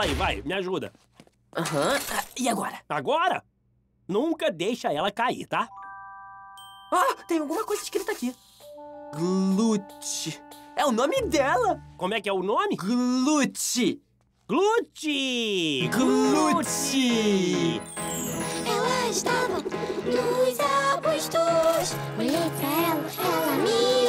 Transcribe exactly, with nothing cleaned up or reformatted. Aí, vai, me ajuda. Aham, uhum. E agora? Agora? Nunca deixa ela cair, tá? Ah, tem alguma coisa escrita aqui. Glute. É o nome dela. Como é que é o nome? Glute. Glute. Glute. Elas estavam nos arbustos. Olhei pra ela, ela me